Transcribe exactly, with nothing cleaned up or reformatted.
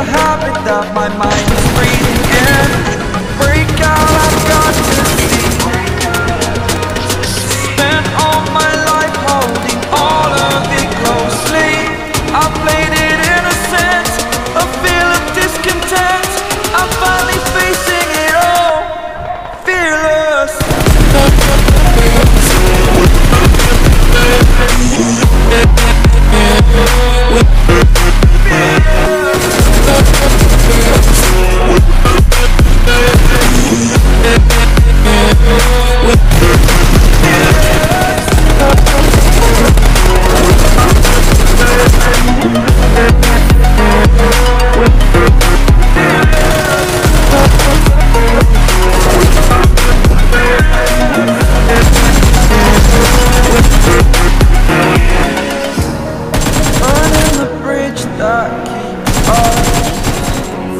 a habit that my mind